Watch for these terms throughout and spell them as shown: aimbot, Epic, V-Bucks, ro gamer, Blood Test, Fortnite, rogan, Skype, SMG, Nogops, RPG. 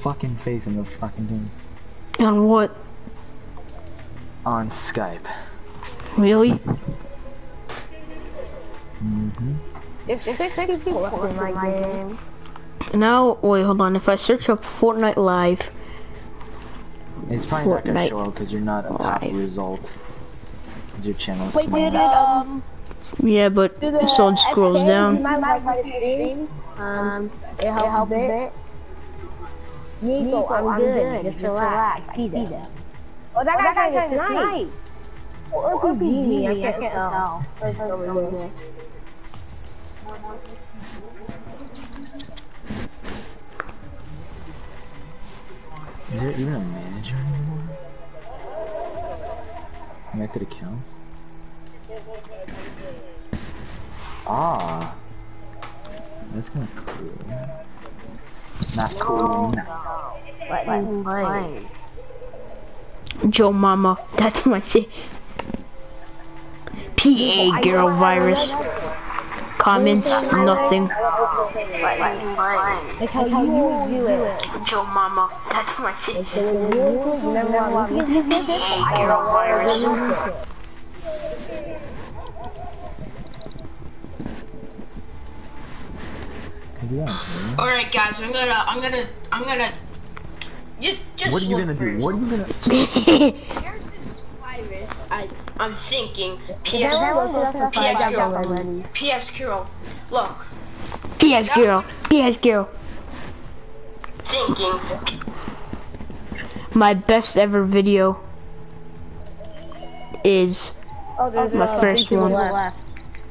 Fucking face in the fucking thing. On what? On Skype. Really? Mm-hmm. There's 30 people in my game. Now, wait, hold on. If I search up Fortnite Live. It's probably Fortnite not gonna show up because you're not a top result. Since your channel's small. Wait, yeah, but so it scrolls down. It helped a bit. Nico, I'm good. Just relax. I see that. Oh, that guy's trying to snipe. Or RPG me, I can't tell. Is there even a manager anymore? Connected accounts? Ah. That's kind of cool. Not cool. What? Joe Mama, that's my thing. PA girl virus. Comments, nothing. Like how you do it. Joe Mama, that's my thing. PA girl virus. Yeah. All right, guys. I'm gonna. Just what are you gonna do? What are you gonna? Here's this virus. I'm thinking. PS Girl. Look. PS Girl. Thinking. My best ever video is my first one.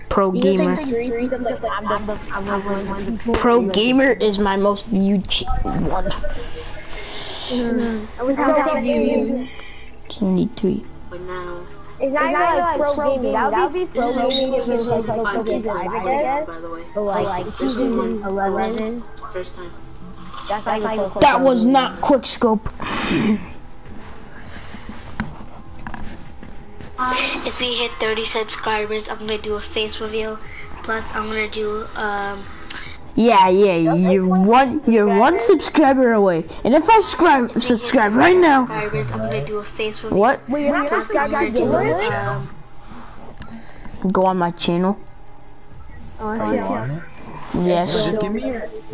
Pro Gamer. Pro Gamer is my most viewed one. I need three. But now, it's not like Pro Gaming. That would be Pro Gaming if it was like Pro Gamer, by the way. But like season 11. First time. That was not Quickscope. If we hit 30 subscribers, I'm gonna do a face reveal. Plus, I'm gonna do Yeah. You're one subscriber away. And if I subscribe right now. Subscribers, I'm gonna do a face reveal. What? Wait, you're not subscribed to it? Go on my channel. Oh, yeah. Yes. So just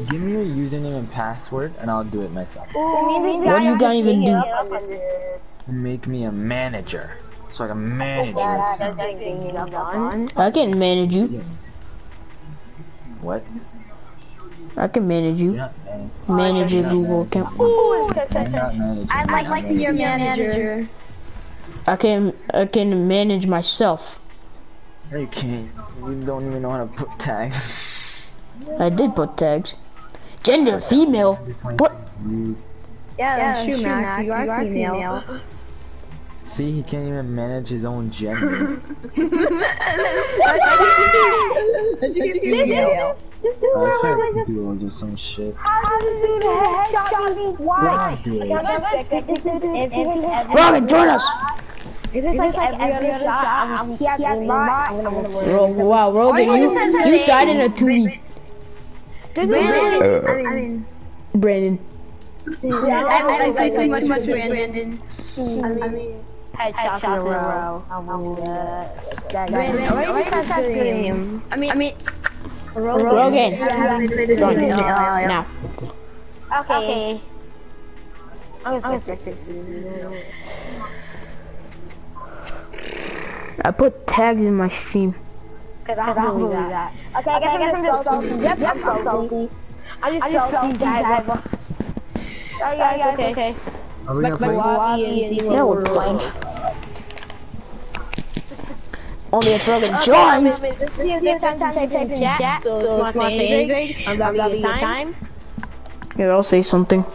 give me your username and password, and I'll do it myself. What are you gonna even do? Make me a manager. So I can manage you. I can manage you. What? I can manage you. Manage your Google account. I'd like to see your manager. I can manage myself. No, you can't. You don't even know how to put tags. I did put tags. Gender female. What? Yeah, that's true, Mac. You are female. See, he can't even manage his own gender. Robin, join us! Wow, Robin, you died in a 2D. Brandon. I played too much Brandon. Headshots in a row. I mean, Rogan. No. Okay. I put tags in my stream. I don't believe that. Okay, I guess I'm just salty. Yep, I'm salty. I'm just salty, guys. Okay. Are we gonna play? Yeah, we're playing. Only if Rogan joins! I'm here, I'll say something.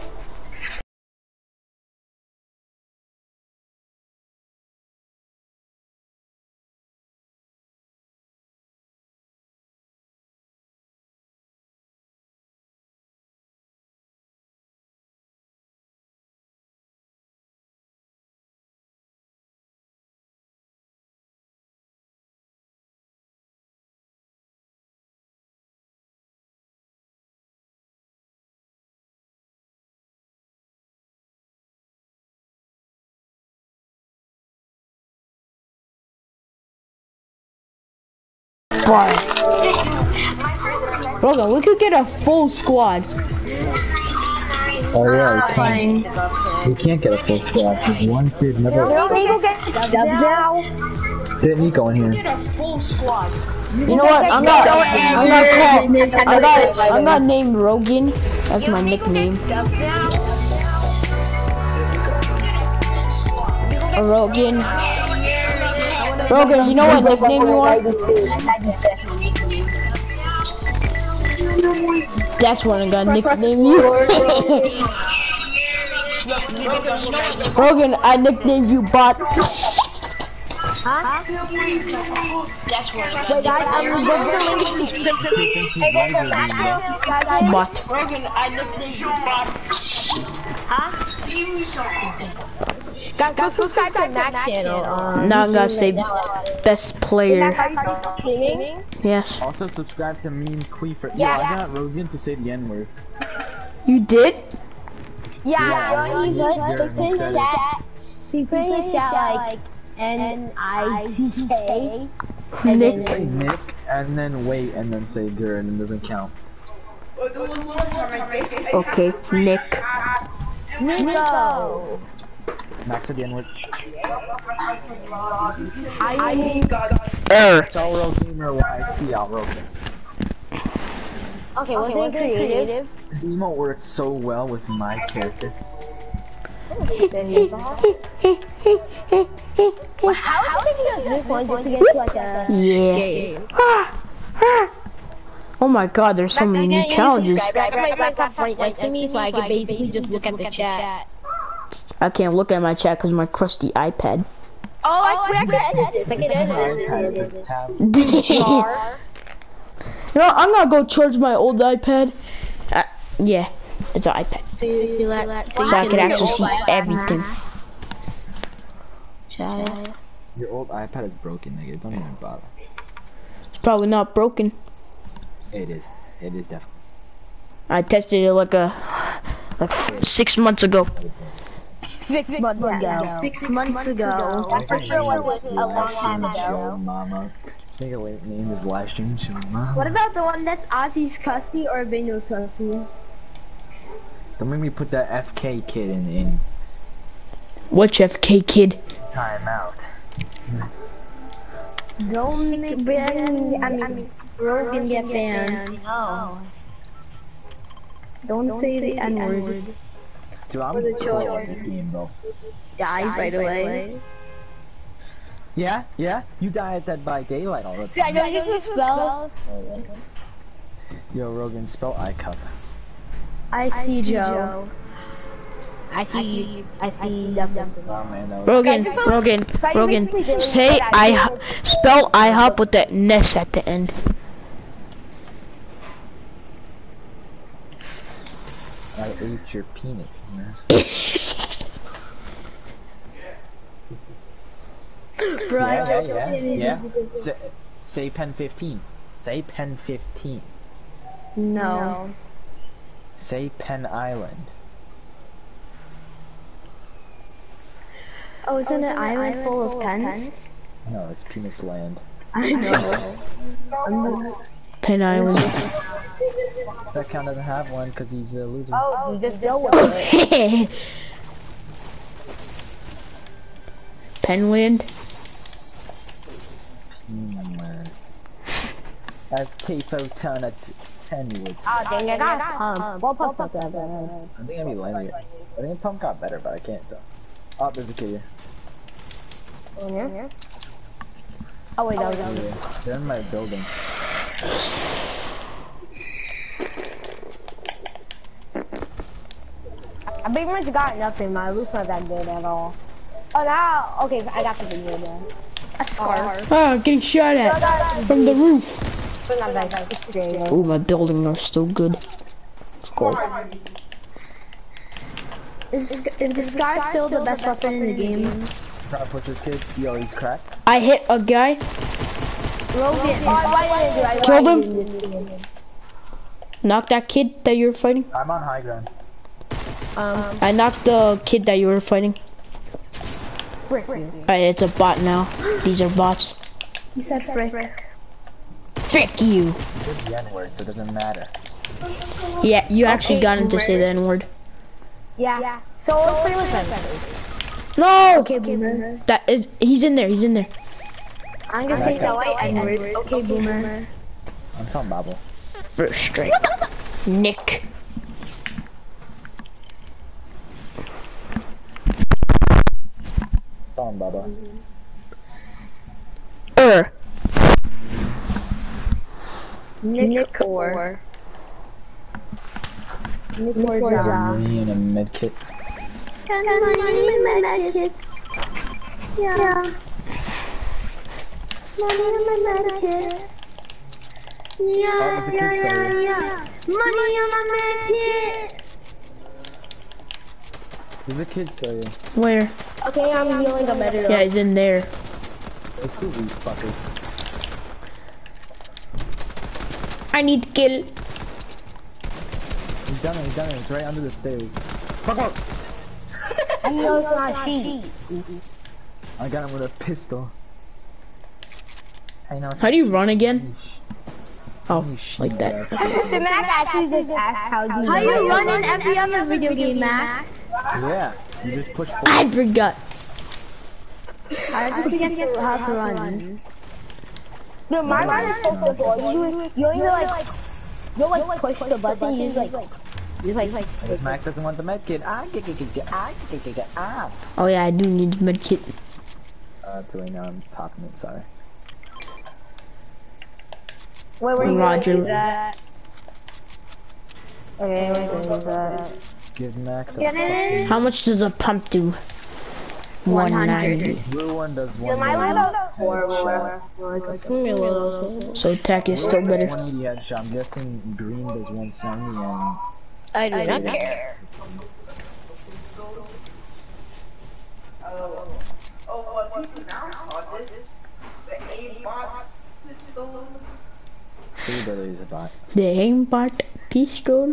squad. Rogan, we could get a full squad. Oh yeah, we can't get a full squad because one kid never. Don't Nico get the dub now? Did Nico in here? We get a full squad. You know what? I'm not named Rogan. That's my nickname. Rogan. Rogan, you know what nickname you want? That's what I'm gonna nickname you. Rogan, I nicknamed you Bot. Huh? That's what I'm Bot. Rogan, I nicknamed you Bot. Huh? Go subscribe to Mac channel. Now I'm gonna say best player. Yes. Also subscribe to me and Cleaver. Yeah, I got Rogan to say the N-word. You did? Yeah, he's he put in the chat like N-I-C-K. Nick. Say Nick, and then wait, and then say girl, and it doesn't count. Okay, Nick. Nico! Max again with I need Okay, we're creative. This emote works so well with my character. How did you guys one just to get to like a game? Oh my god, there's so many new challenges. I got my laptop right next to me so I can basically just look at the chat. I can't look at my chat because my crusty iPad. Oh, I can edit this. I can edit this. You know, I'm gonna go charge my old iPad. Yeah, it's an iPad. So I can actually see everything. Your old iPad is broken, nigga. Don't even bother. It's probably not broken. It is. It is definitely. I tested it like 6 months ago. 6 months ago. I'm pretty sure it was a long time ago. Mama. I think her name is live stream show mama. What about the one that's Ozzy's Custy or Bino's Custy? Don't make me put that FK kid in. Which FK kid? Time out. Don't make Ben. I mean, Rogan get banned. No. Don't say the N-word. Dude, I'm really chill at this game, bro. Dies by the way. Yeah. You die at Dead by Daylight all the time. I know you spell. Yo, Rogan, spell I cover. I see Joe. I see. Rogan. Say I spell IHOP with that ness at the end. I ate your peanut. Bro, just say pen 15. Say pen 15. No. Say pen island. Oh, isn't an island full of pens? No, it's penis land. I know. Pen island. That count doesn't have one because he's a loser. Oh, just deal with it. Penland. That's Tafo Town at 10 woods. Oh, dang it! Well, Pump got better. I think I need Lenny. I think Pump got better, but I can't tell. Oh, there's a kid here. Oh wait, that was here. They're in my building. I pretty much got nothing, my loot's not that good at all. Oh, now, okay, I got something good there. A scarf. Oh, getting shot at from the roof. But not that good, it's great. Ooh, my buildings are still good. Scarf. Is this guy still the best weapon in the game? Trying to push this kid, yo, he's cracked. I hit a guy. Killed him. Knock that kid that you were fighting. I'm on high ground. I knocked the kid that you were fighting. Alright, it's a bot now. These are bots. He said frick. Frick you. You said the N-word, so it doesn't matter. Yeah, you actually got him to say the N-word. Yeah. So let's play with him. No! Okay, Boomer. That is, he's in there. I'm gonna say that white N-word. Okay, Boomer. I'm telling Bobble. First strike. Nick. Come on, Baba. Nick or me and a medkit. Yeah. Money on my medkit. There's a kid, so yeah. Where? Okay, I'm healing a medic. Yeah, he's in there. It's too weak, fucker. I need to kill. He's done it. It's right under the stairs. Fuck up! And he knows my feet. I got him with a pistol. I know. How do you run again? Oh, like that. Max actually just asked how you run in every other video game, Max. Yeah, you just push forward. I forgot. I just forget how to run. No, my run is so simple. You only like push the button. You just like. Because Max doesn't want the med kit. Ah. Oh yeah, I do need the med kit. Too late now. I'm popping it. Sorry. Wait, where are you going to do that? Okay, we're going to do that. Give Max a. How much does a pump do? 190. Blue one does 190. My little so attack is still better. I'm guessing green does 170 and... I don't care. Oh, what we now saw this is the aimbot pistol. The aimbot pistol.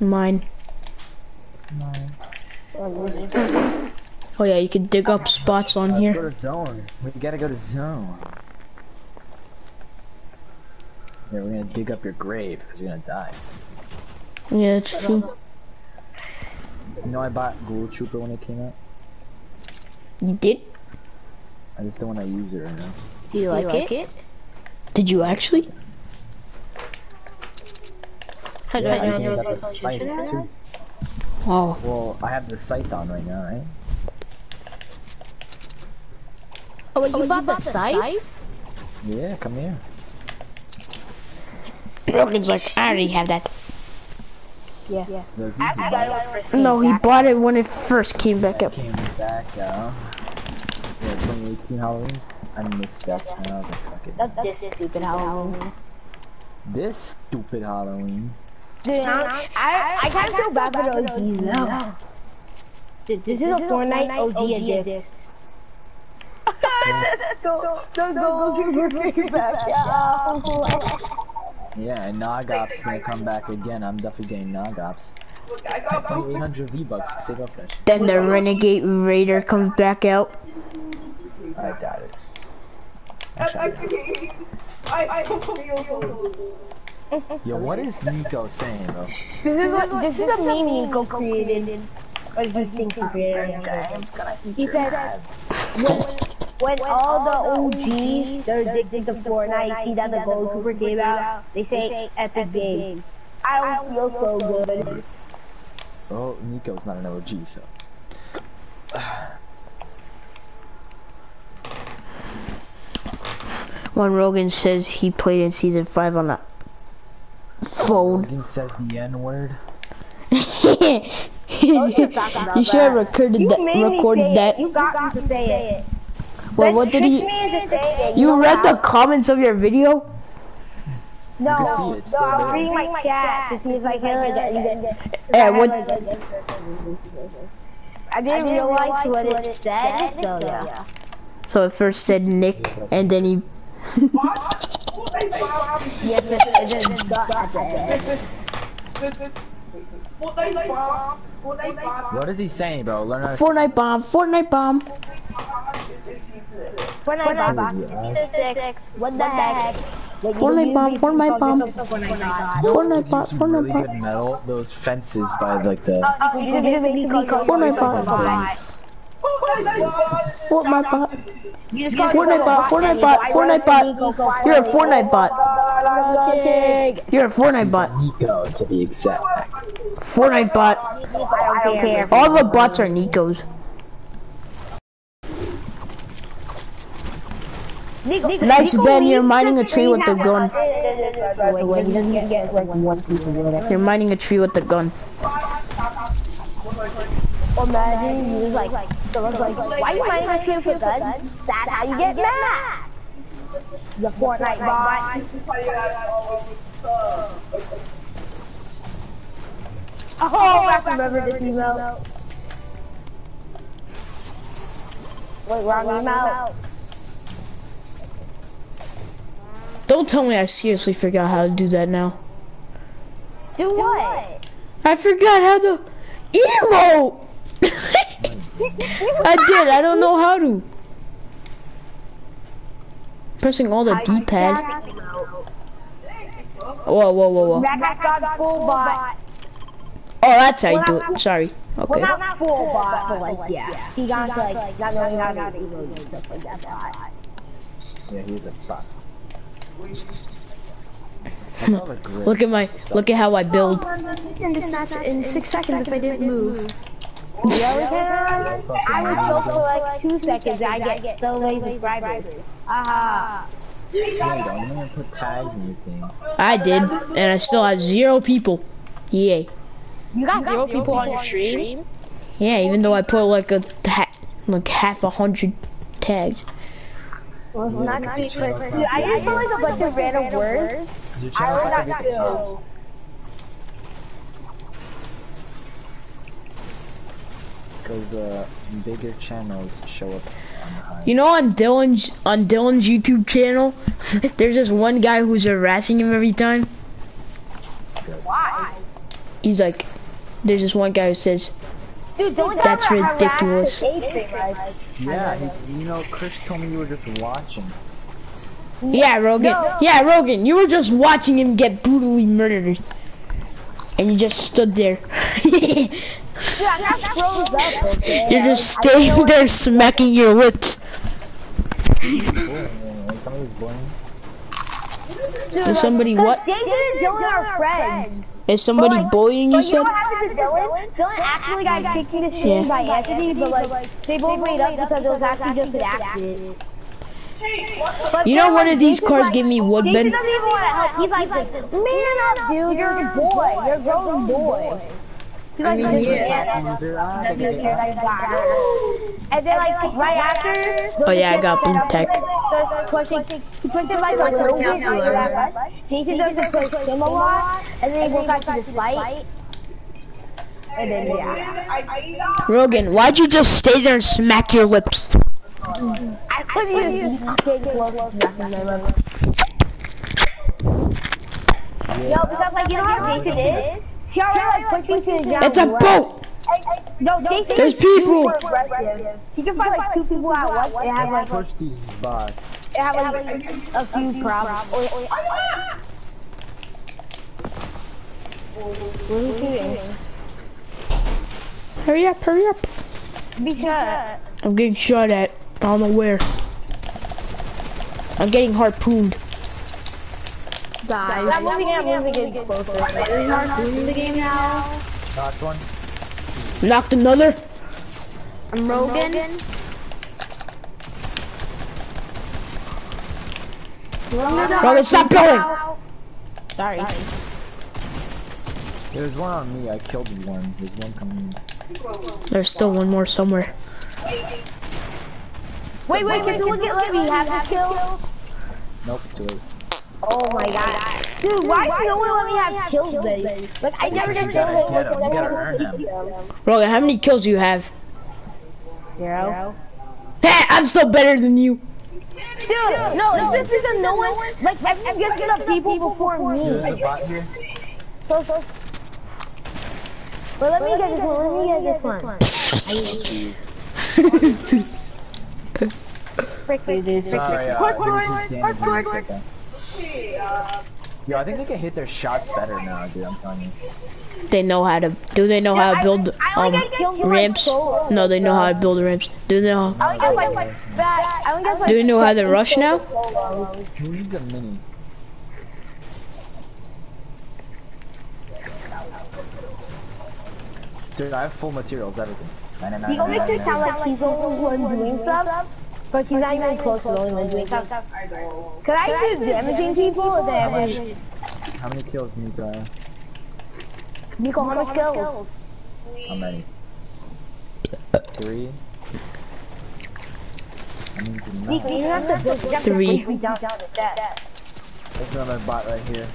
Mine. Oh yeah, you can dig up spots on here. Go to zone. We gotta go to zone. Yeah, we're gonna dig up your grave because you're gonna die. Yeah, that's true. You know I bought Ghoul Trooper when it came out. You did? I just don't want to use it right now. Do you like it? Did you actually? Yeah, I got the sight too. Oh. Well, I have the sight on right now, right? Oh, wait, you bought the sight? Yeah, come here. Brogan's like, I already have that. Yeah. No, he bought it when it first came back up. Came back out. Yeah, 2018 Halloween. I missed that. And I was like, fuck it. This stupid Halloween. Dude, I kind of feel bad for the OGs now. Dude, this is a Fortnite OG addict. Go drink your back. Yeah, and Nogops gonna come back again. I'm definitely getting Nogops. I got 800 V-Bucks to save up that. Then the Renegade Raider comes back out. I doubt it. Actually, Yo, what is Nico saying, bro? This is a meme Nico created. Or he thinks he created. He said, when all the OGs, they're addicted to Fortnite, see that the Gold Cooper came out, they say epic game. I don't feel so good. Oh, Nico's not an OG, so... When Rogan says he played in Season 5 on a phone. Rogan says the N-word. You should have recorded that. You got to say it. Well, what did he... You read the comments of your video? No, I was reading my chat to see if I can... Yeah, what... I didn't realize what it said, so yeah. So it first said Nick, and then he... Yes, it is. What is he saying, bro? Fortnite bomb, Fortnite bomb. Fortnite bomb. What the heck? Fortnite bomb, Fortnite bomb. Fortnite bomb, Fortnite bomb. Metal those fences by like the. Fortnite bomb. Fortnite bot. Fortnite bot. Fortnite bot. Fortnite bot. You're a Fortnite bot. You're a Fortnite bot. Nico to be exact. Fortnite bot. All the bots are Nico's. Nice Ben, you're mining a tree with the gun. You're mining a tree with the gun. Imagine you like someone's like, why are you mining my tree for guns? That's how you get mad. The Fortnite bot. Oh, I remember this email. Wait, wrong email. Don't tell me I seriously forgot how to do that now. Do what? I forgot how to emote. I did. I don't know how to. Pressing all the D-pad. Whoa, whoa, whoa, whoa. Oh, that's how you do it. Sorry. Okay. Not full bot, but like, yeah. He got like, not knowing how to emote and stuff like that. Yeah, he's a bot. Look at how I build. End this match in 6 seconds if I didn't move. Yeah, I would go for like 2 seconds. I get so lazy subscribers. Aha. I'm gonna put tags in your thing. I did, and I still have 0 people. Yay. You got 0 people on your stream? Yeah, even though I put like a like 100 tags. Well, it's not gonna be quick. I just put like a bunch of random words. I would not do. Because bigger channels show up on the high. You know, on Dylan's YouTube channel, there's this one guy who's harassing him every time. Why? He's like, there's this one guy who says, dude, don't that's ridiculous. Yeah, you know, Chris told me you were just watching. Yeah, Rogan. No. Yeah, Rogan, you were just watching him get brutally murdered. And you just stood there. You're just staying there smacking your lips. Is somebody what? David and Dylan are friends. Is somebody bullying you? You know what happened to Dylan? Dylan actually got kicked in the shin by Anthony, but like they both made up because it was actually just an accident. But you know one of these cars gave me wood, Ben? He doesn't even want to help. He's like, man up, dude, you're a boy. You're a grown boy. He's like, and then like right after, oh yeah, I got blue tech. He puts it like a little bit, right? He doesn't push him a lot, and then he goes back to this light. And then yeah. Rogan, why'd you just stay there and smack your lips? I couldn't use no, because like you know how Jason is? He already like pushed me to the ground. It's a boat! No, Jason, there's people! He can find like 2 people at once and have like push these bots. It have like a few problems. What are you doing? Hurry up, hurry up. Be shot. I'm getting shot at. I don't know where. I'm getting harpooned. Guys, I'm moving closer. We're harpooned the game now. Knocked one. Knocked another. I'm Rogan. Rogan, stop going. Sorry. There's one on me. I killed one. There's one coming. There's still one more somewhere. Wait, can someone get let me have the kill? Nope, too late. Oh my god. Dude, why does no one let me have kills, baby? Like, I never get kills. Rogan, how many kills do you have? 0. Hey, I'm still better than you. Dude, no, it's just because no one, like, I'm just gonna people before me. So, Well, let me get this one. Frick. Yo, I think they can hit their shots better now, dude, I'm telling you. They know how to, do they know how to build ramps? No, they know how to build ramps. Do they know how to rush now? Who needs a mini? Dude, I have full materials, everything. He only makes it sound like he's the only one doing stuff. But he's not even close to the only one doing stuff. Could I do damaging people? How many kills, Nico? Nico, how many kills? How many? 3? Nico, you have to build death. 3. There's another bot right here.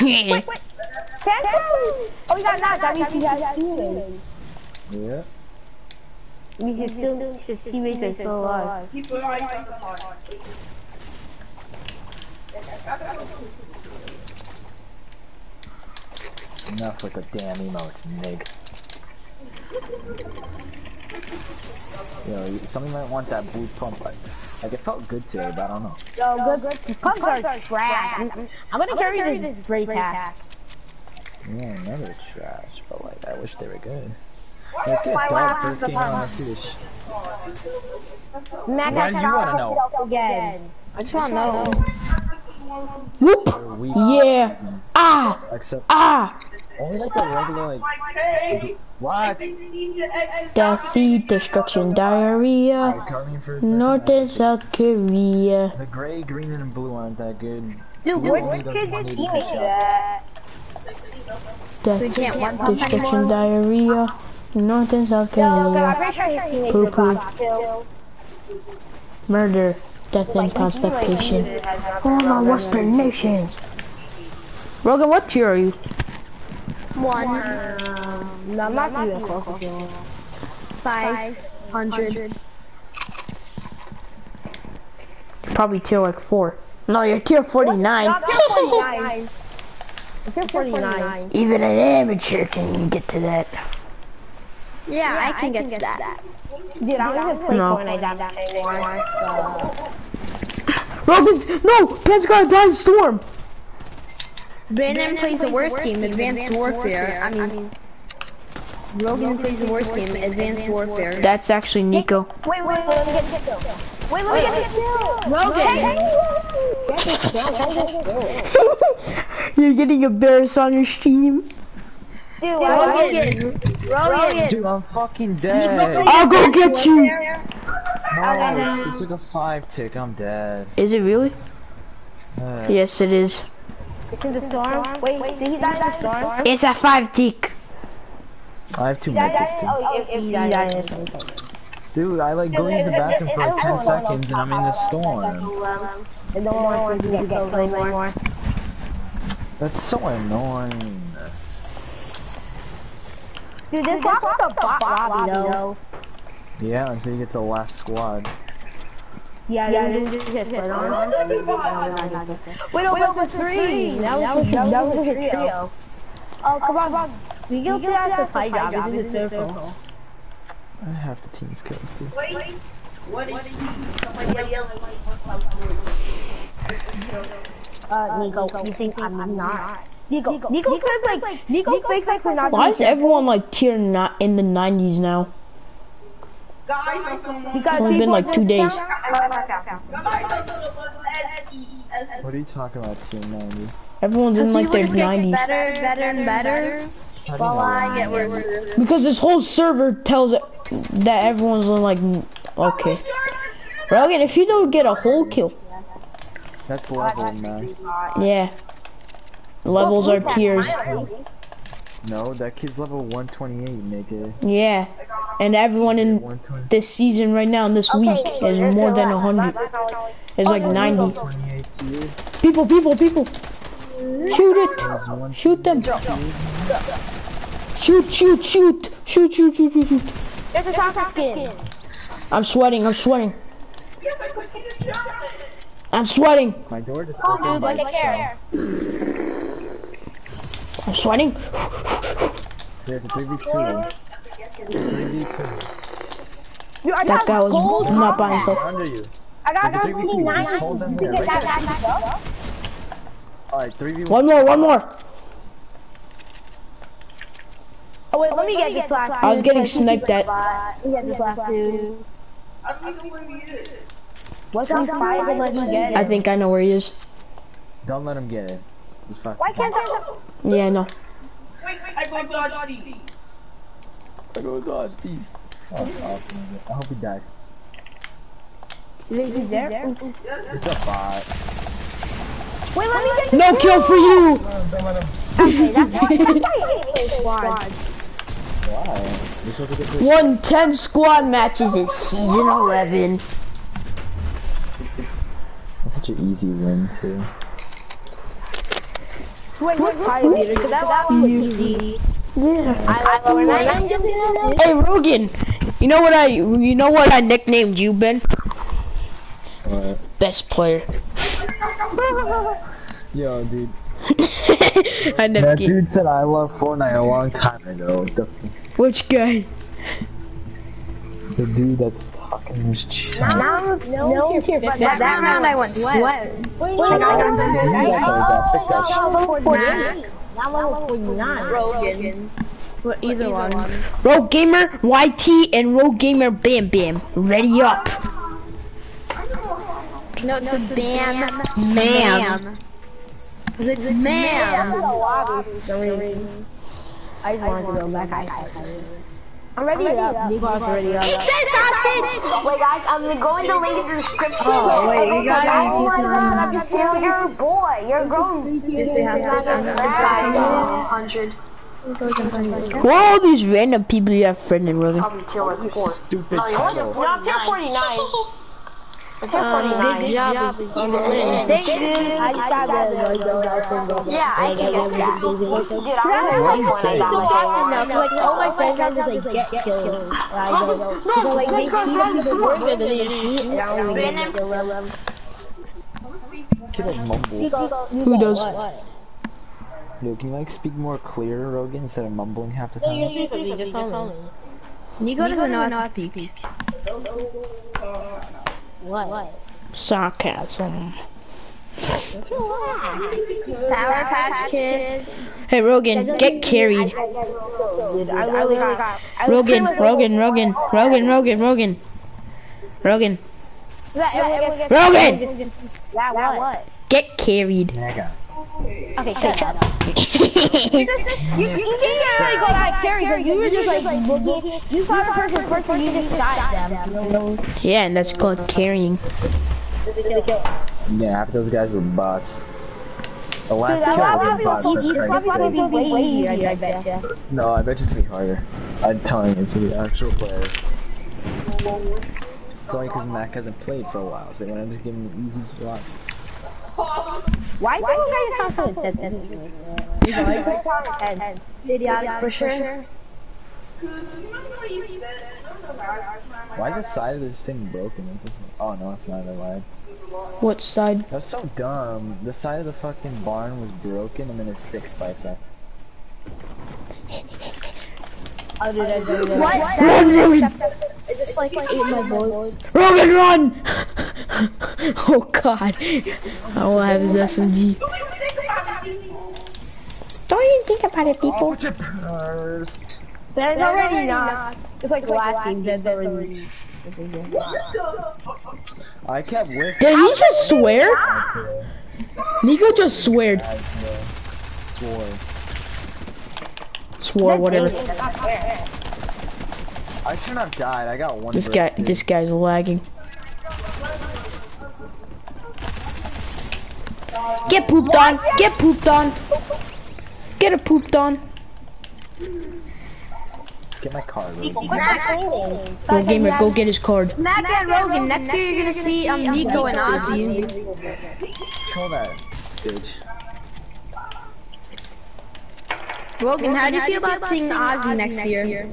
Wait, wait. Oh, we got knocked. That means he has teammates. Yeah. We should still, his teammates are still alive. Enough with the damn emotes, nigga. Yo, somebody might want that blue pump. Like, it felt good today, but I don't know. Yo, good. Pumps are trash. I'm gonna carry this great hack. Yeah, another trash, but like, I wish they were good. Let's get a Mac, I wanna know? Again. I just wanna know. Whoop! Yeah! Ah! Except, ah! Only like a regular, like... What? Death, feed, destruction, diarrhea, North and South Korea. The gray, green, and blue aren't that good. Dude, where did the team is at? Death, so destruction, diarrhea, North and South Korea, poo-poo, murder, death and constipation. All my Western nations. Rogan, what tier are you? 1. No, I'm not doing a focus. 500. Probably tier like 4. No, you're tier 49. If you're 49. Even an amateur can get to that. Yeah, I can get to that. Dude, I don't even play Fortnite that anymore, so... Robins! No! Ben's got a dying storm! Brandon plays the worst game, Advanced Warfare. I mean... Rogan plays the worst game, Advanced Warfare. That's actually Nico. Wait, let me get Nico. Wait, let me get Nico! Rogan! You're getting embarrassed on your stream. Dude, Rogan! Dude, I'm fucking dead. I'll go get you! No, it's like a 5 tick, I'm dead. Is it really? Yes, it is. It's in the storm? Wait, did he die in the storm? It's a 5 tick. I have 2 minutes too. Oh, if dude, I like going to the bathroom for like 10 seconds and I'm in the storm. I don't want to get killed anymore. That's so annoying. Dude, this is the bot lobby though. Yeah, until you get the last squad. Yeah, you didn't get split on. Wait, it was 3! That was a trio. Oh, come on. We go back to fight job in the circle. I have the team's kills too. Wait, what did you do? Somebody yelling like, what? Nico, you think I'm not? Nico fakes like we're not. Why is everyone like tier not in the 90s now? Guys, it's only been like 2 days. What are you talking about, tier 90? Everyone's in like their 90s. Better and better. Well, I get worse. Because this whole server tells it that everyone's on like, okay. Rogan, if you don't get a whole kill. That's level, man. Yeah. Levels are tiers. No, that kid's level 128, nigga. Yeah, and everyone in this season right now, in this week, is more than 100. It's like 90. People! Shoot it! Shoot them! Shoot! There's a top skin. I'm sweating. My door just opened. I'm sweating. There's a 3v2. 3v2. Dude, I got that gold. I'm not by himself. Under you. I got 3v2. Hold them there. Alright, 3v1. One more. Oh wait, let me get this last dude. I was getting sniped at. Let me get this last dude. I think I know where he is. What's on fire? Let him get it. I think I know where he is. Don't let him get it. It's fine. Why can't I? Yeah, no. Wait, I go dodge these. Oh, I hope he dies. You think he's there? It's a bot. Wait, let me get it. No kill for you! Don't let him. Okay, that's why squad. Wow. 110 squad matches in season 11. That's such an easy win too. Wait, that was easy. Yeah. I hey Rogan, you know what I nicknamed you, Ben? What? Best player. Yo, dude. That dude said I love Fortnite a long time ago. Which guy? The dude that's talking his shit. No, but that round I went sweat. Not Rogan. But either one. Rogue Gamer YT and Rogue Gamer Bam Bam. Ready up. No, it's a Bam Bam. Cause it's man. I just wanted to go back. I'm ready up. You guys are ready up. Eat this hostage! Wait guys, I'm going to link in the description. Oh wait, you guys need to remember. You're a boy, you're grown. Yes, we have hostage. 100. Why are all these random people you have friended, really? I'm tier 4. Stupid. I'm tier 49. Good job. Thank you. Yeah, I can get that. Dude, I all my friends are just like, get killed. Like, they see who does? Dude, can you like speak more clear, Rogan, instead of mumbling half the time? Nico doesn't know how to speak. What? Sarcasm. Sour Patch Kids. Hey Rogan, get carried. Rogan. Rogan! What? Get carried. Okay, shut up. You can't really go out carry, you were just like looking. You saw the person first and you just shot them. Yeah, and that's called carrying. Yeah, half of those guys were bots. The last kill was bots. No, I bet you it's gonna be harder. I'm telling you, it's the actual player. It's only because Mac hasn't played for a while, so they wanted to give him an easy block. Why do you guys have so intense? Idiotic pusher. Why is the side of this thing broken? Oh no, it's not. I lied. What side? That's so dumb. The side of the fucking barn was broken and then it's fixed by itself. Oh, dude, what? It just like ate my bullets. Rogan, run! Oh god. I will have his SMG. Don't even think about it, people. That's already not. It's like laughing. That's already. I kept whistling. Did he just swear? Nico just sweared. Swore, whatever. I should have died. I got one. This guy's lagging. Get pooped on. Get pooped on. Get a pooped on. Get my card. Go Gamer, go get his card. Mac and Rogan. Next year you're gonna see Nico and Ozzy. Kill that bitch. Rogan, how do you feel about seeing Ozzy next year?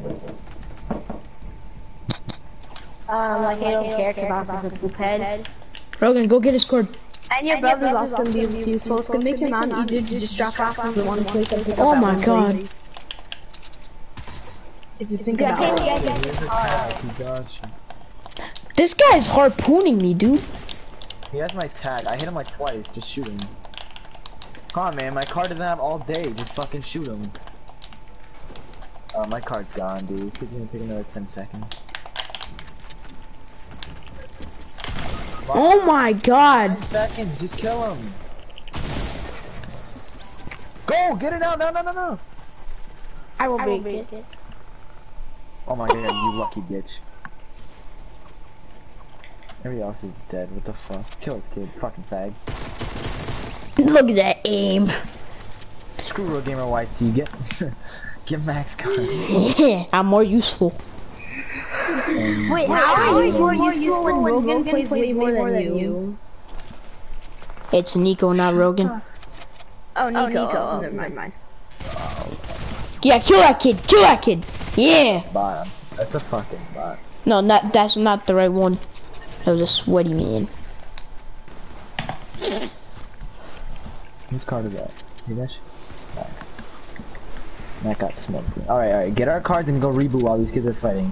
Like I don't care about Ozzy's poop head. Rogan, go get his cord. And your brother's also gonna be with you, so it's gonna make your mom easier to just drop off when you want to play something. Oh my god. It's a single guy. This guy's harpooning me, dude. He has my tag. I hit him like twice. Just shoot him. Come on, man. My car doesn't have all day. Just fucking shoot him. My card's gone, dude. This kid's gonna take another 10 seconds. Oh my god! 10 seconds, just kill him! Go! Get it out! No, no, no, no! I will make it. Oh my god, you lucky bitch. Everybody else is dead, what the fuck? Kill this kid, fucking fag. Look at that aim! Screw real gamer white, do you get? Get max card. Yeah, I'm more useful. Wait, how are you more useful when Rogan plays more than you? It's Nico, not Rogan. Oh, Nico. Oh, never mind. Yeah, kill that kid. Kill that kid. Yeah. Bot. That's a fucking bot. No, that's not the right one. That was a sweaty man. Whose card is that? You guys? That got smoked. Alright, get our cards and go reboot while these kids are fighting.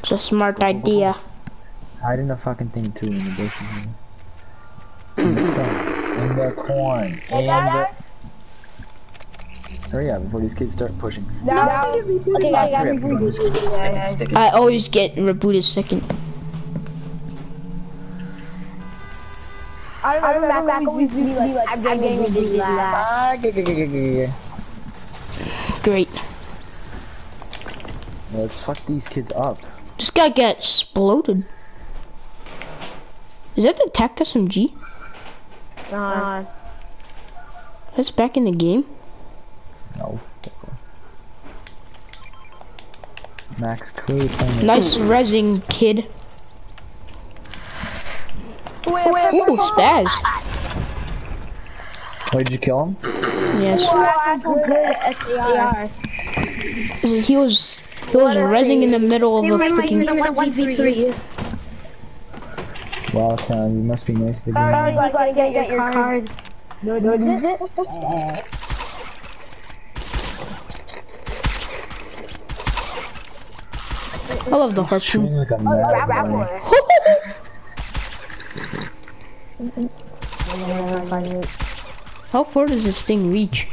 It's a smart idea. Hide in the fucking thing too in the bush. In the corn. Hurry up before these kids start pushing. Okay, I got rebooted. I always get rebooted second. I remember back when we used to be like, I'm getting rebooted last. Great. Let's fuck these kids up. This guy got exploded. Is that the TAC SMG? Nah. That's back in the game? No. Max Clue. Nice rezzing, kid. Ooh, spaz. Oh, did you kill him? Yes. Wow, he was rezzing in the middle of a freaking 1v3. Wow, Town, you must be nice to the game. Sorry, you gotta get your card. No, is it? I love the harpoon. Like oh, how far does this thing reach?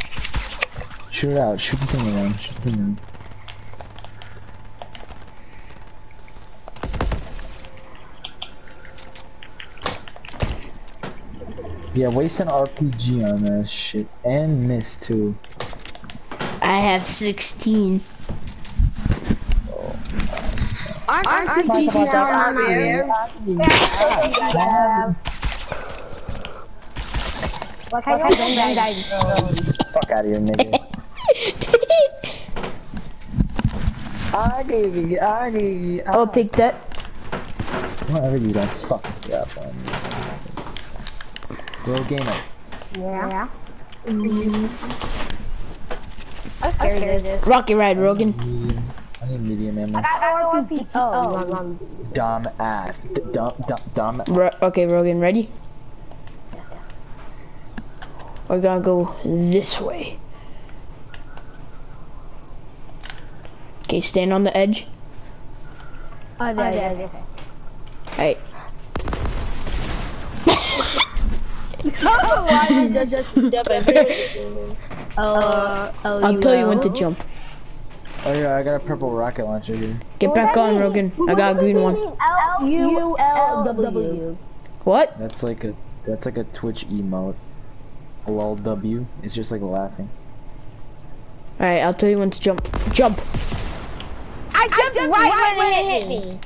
Shoot it out, shoot the thing around, shoot the thing around. Yeah, waste an RPG on that shit. And miss too. I have 16. RPGs are on here. Fuck out of here, nigga. I'll take that. Whatever you don't fuck up on me. Go gamer. Yeah. Rocket ride, Rogan. I need medium ammo. Oh, dumb ass. Dumb. Okay, Rogan, ready? We're gonna go this way. Okay, stand on the edge. Alright. I'll tell you when to jump. Oh yeah, I got a purple rocket launcher here. Get back on, Rogan. I got a green one. LULW. What? That's like a Twitch emote. LOLW, it's just like laughing. Alright, I'll tell you when to jump. Jump! I jumped right when it hit me!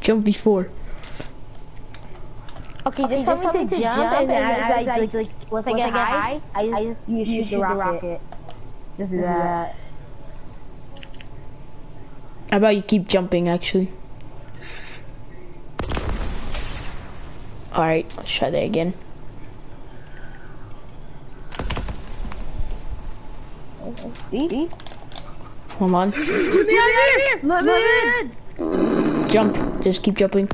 Jump before. Okay, just tell me to jump and then like, once I get high, you shoot the rocket. Just do that. How about you keep jumping, actually? Alright, let's try that again. Come on. Jump. Just keep jumping.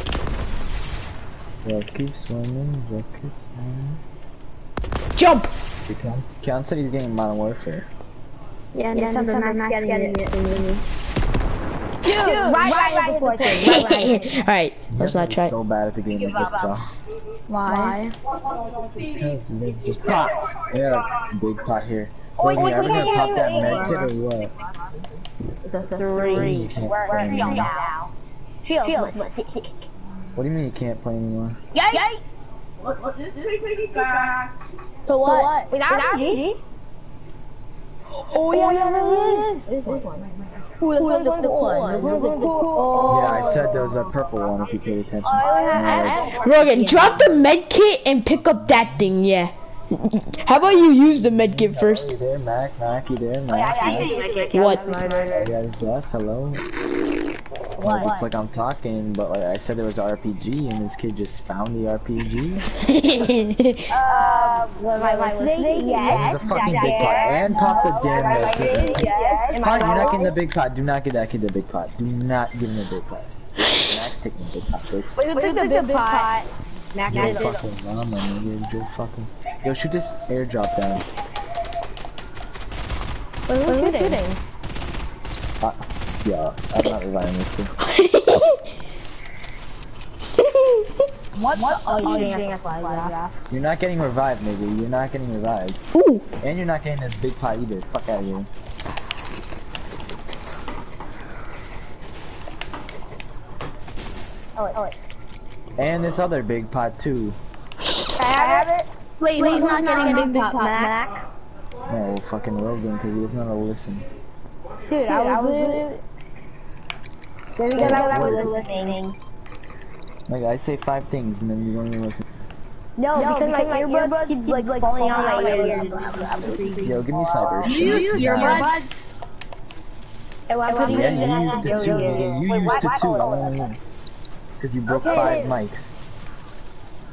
Just keep swimming. Jump! Count said he's getting Modern Warfare. Yeah, yeah, and Max getting it from me. Dude, right before I can. Alright, let's not try. So bad at the game like this, so. Why? Because it's just pots. Yeah, big pot here. Wait, are we gonna pop that med kit or what? It's a three. We're trio now. Trios. What do you mean you can't play anymore? Yay! So what? Without GG? Oh yeah, there is. Who is the cool one? Yeah, I said there was a purple one if you paid attention. Rogan, drop the med kit and pick up that thing, yeah. How about you use the med kit first? You there, Mac, you there, Mac? What? Hello? What? It's like I'm talking, but like I said there was an RPG, and this kid just found the RPG. Yes. This is a fucking big pot. And pop the damn medicine. Fine, you're not getting the big pot. Do not give that kid the big pot. Do not give him the big pot. Max taking the big pot. Wait, the big pot. Mac, yo, fucking llama, nigga. Yo, fucking. Yo, shoot this airdrop down. Wait, who's shooting? Yeah, I'm not relying on you. What are you doing? You're not getting revived, nigga. You're not getting revived. Ooh. And you're not getting this big pot either. Fuck out of here. Oh wait. And this other big pot too. I have it. Please not getting a big pot, Mac. No, fucking Rogan, because he doesn't want to listen. Dude, I was listening. Like, I say 5 things and then you don't even listen. No, because my earbuds keep like falling on my ears. Yo, give me cyber. You use earbuds? Yeah, you used it too, nigga. You used it too. Because you broke 5 mics.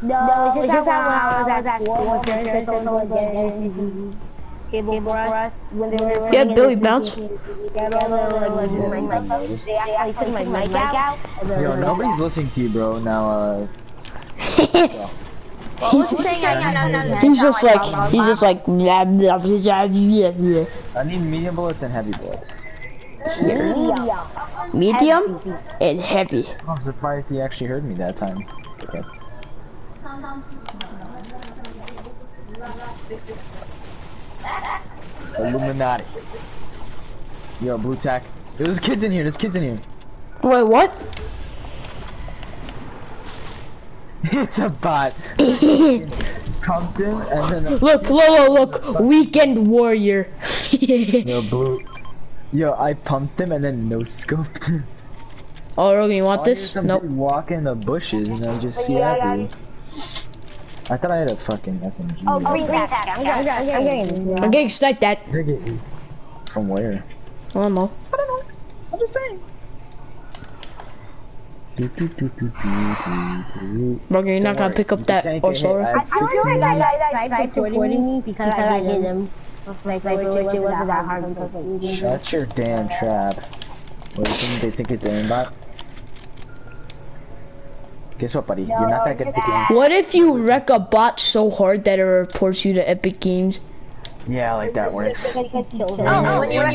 No, it's just that when I was at school, yeah, Billy bounce. Yo, nobody's listening to you, bro. Now, He's just like. I need medium bullets and heavy bullets. Medium and heavy. Oh, I'm surprised he actually heard me that time. Okay. Illuminati. Yo, blue tack. There's kids in here. Wait, what? It's a bot. Compton and then. Look. Weekend warrior. Yo, blue. Yo, I pumped him and then no scoped. Oh, Rogan, you want this? Nope. Walk in the bushes and I just see happy. I thought I had a fucking SMG. Oh, green crack. I'm getting sniped at. From where? I don't know. I'm just saying. Roger, you're not gonna pick up that Osora? I feel like I died for 40 me because I did him. Like, it wasn't that hard. Shut your damn trap. What do you think? They think it's aimbot? Guess what, buddy? You're not that good at the game. What if you wreck a bot so hard that it reports you to Epic Games? Yeah, like that works. Oh, when you wreck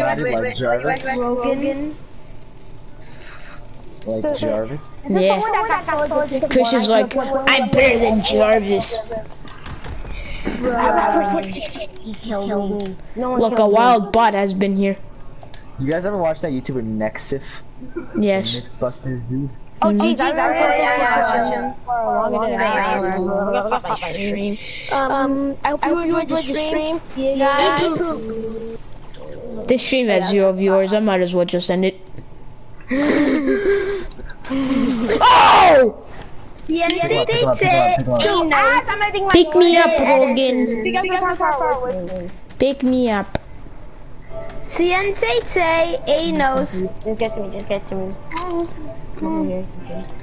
Jarvis? Like Jarvis? Yeah. Chris is like, I'm better than Jarvis. Look, a wild bot has been here. You guys ever watch that YouTuber Nexif? Yes. Mythbusters dude? Oh, geez, I hope you enjoyed the stream. Yeah. This stream has 0 viewers. I might as well just end it. Oh! Pick me up, Rogan. Pick me up. Siente, Anos. Just get to me. Come here.